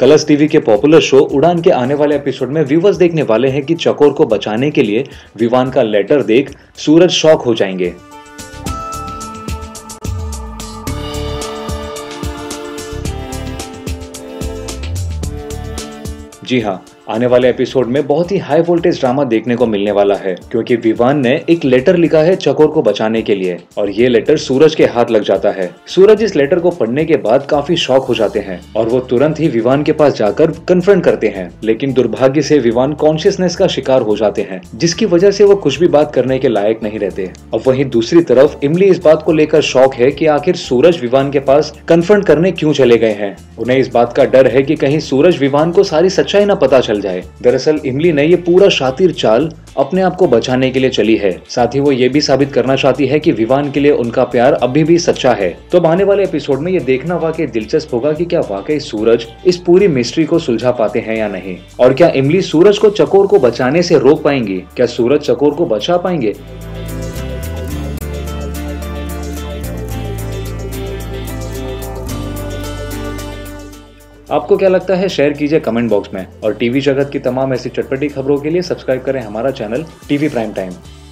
Colours TV के popular show Udaan के आने वाले एपिसोड में व्यूवर्स देखने वाले हैं कि चकोर को बचाने के लिए विवान का लेटर देख सूरज शॉक हो जाएंगे। जी हाँ, आने वाले एपिसोड में बहुत ही हाई वोल्टेज ड्रामा देखने को मिलने वाला है, क्योंकि विवान ने एक लेटर लिखा है चकोर को बचाने के लिए और ये लेटर सूरज के हाथ लग जाता है। सूरज इस लेटर को पढ़ने के बाद काफी शॉक हो जाते हैं और वो तुरंत ही विवान के पास जाकर कन्फ्रंट करते हैं, लेकिन दुर्भाग्य से विवान कॉन्शियसनेस का शिकार हो जाते हैं, जिसकी वजह से वो कुछ भी बात करने के लायक नहीं रहते। और वहीं दूसरी तरफ इमली इस बात को लेकर शॉक है कि आखिर सूरज विवान के पास कन्फ्रंट करने क्यों चले गए हैं। उन्हें इस बात का डर है कि कहीं सूरज विवान को सारी सच्चाई न पता जाए। दरअसल इमली ने ये पूरा शातिर चाल अपने आप को बचाने के लिए चली है, साथ ही वो ये भी साबित करना चाहती है कि विवान के लिए उनका प्यार अभी भी सच्चा है। तो आने वाले एपिसोड में ये देखना वाकई दिलचस्प होगा कि क्या वाकई सूरज इस पूरी मिस्ट्री को सुलझा पाते हैं या नहीं, और क्या इमली सूरज को चकोर को बचाने से रोक पाएंगी, क्या सूरज चकोर को बचा पाएंगे। आपको क्या लगता है, शेयर कीजिए कमेंट बॉक्स में, और टीवी जगत की तमाम ऐसी चटपटी खबरों के लिए सब्सक्राइब करें हमारा चैनल टीवी प्राइम टाइम।